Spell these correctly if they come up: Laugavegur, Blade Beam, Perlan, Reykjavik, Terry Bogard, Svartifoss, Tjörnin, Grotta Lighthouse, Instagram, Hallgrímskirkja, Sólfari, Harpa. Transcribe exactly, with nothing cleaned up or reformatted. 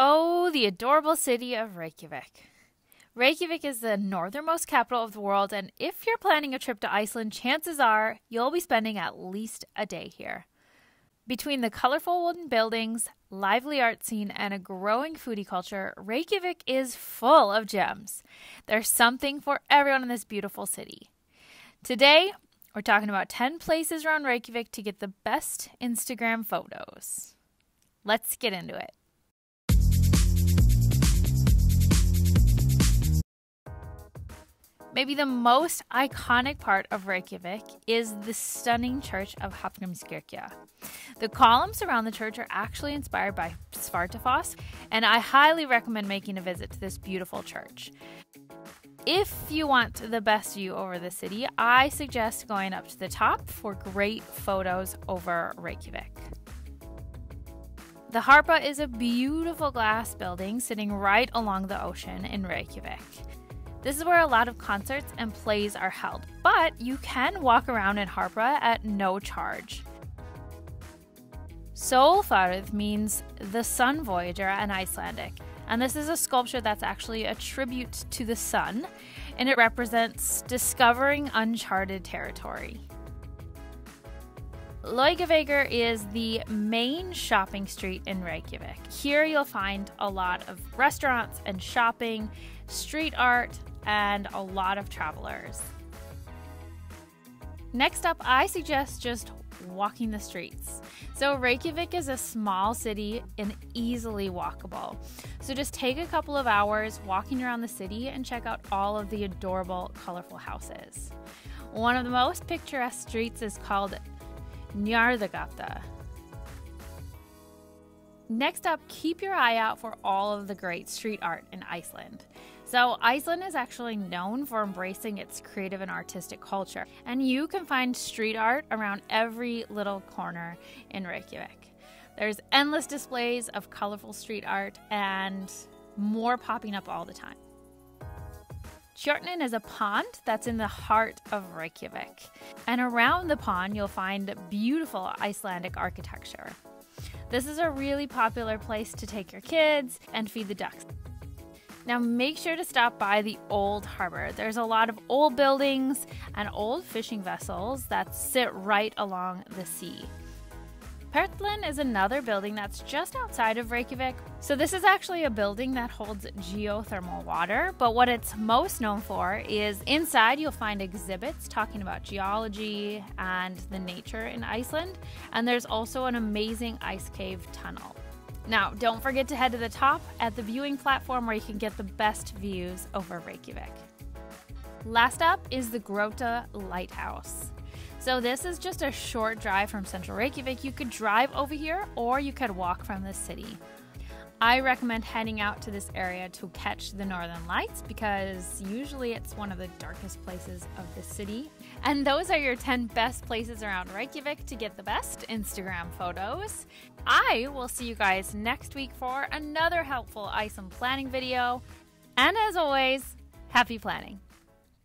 Oh, the adorable city of Reykjavik. Reykjavik is the northernmost capital of the world, and if you're planning a trip to Iceland, chances are you'll be spending at least a day here. Between the colorful wooden buildings, lively art scene, and a growing foodie culture, Reykjavik is full of gems. There's something for everyone in this beautiful city. Today, we're talking about ten places around Reykjavik to get the best Instagram photos. Let's get into it. Maybe the most iconic part of Reykjavik is the stunning church of Hallgrímskirkja. The columns around the church are actually inspired by Svartifoss, and I highly recommend making a visit to this beautiful church. If you want the best view over the city, I suggest going up to the top for great photos over Reykjavik. The Harpa is a beautiful glass building sitting right along the ocean in Reykjavik. This is where a lot of concerts and plays are held, but you can walk around in Harpa at no charge. Sólfari means the sun voyager in Icelandic, and this is a sculpture that's actually a tribute to the sun, and it represents discovering uncharted territory. Laugavegur is the main shopping street in Reykjavik. Here you'll find a lot of restaurants and shopping, street art, and a lot of travelers. Next up, I suggest just walking the streets. So Reykjavik is a small city and easily walkable. So just take a couple of hours walking around the city and check out all of the adorable, colorful houses. One of the most picturesque streets is called Next up, keep your eye out for all of the great street art in Iceland. So Iceland is actually known for embracing its creative and artistic culture, and you can find street art around every little corner in Reykjavik. There's endless displays of colorful street art and more popping up all the time. Tjörnin is a pond that's in the heart of Reykjavik, and around the pond you'll find beautiful Icelandic architecture. This is a really popular place to take your kids and feed the ducks. Now make sure to stop by the old harbor. There's a lot of old buildings and old fishing vessels that sit right along the sea. Perlan is another building that's just outside of Reykjavik. So this is actually a building that holds geothermal water, but what it's most known for is inside you'll find exhibits talking about geology and the nature in Iceland, and there's also an amazing ice cave tunnel. Now, don't forget to head to the top at the viewing platform where you can get the best views over Reykjavik. Last up is the Grotta Lighthouse. So this is just a short drive from central Reykjavik. You could drive over here or you could walk from the city. I recommend heading out to this area to catch the northern lights because usually it's one of the darkest places of the city. And those are your ten best places around Reykjavik to get the best Instagram photos. I will see you guys next week for another helpful Iceland planning video. And as always, happy planning.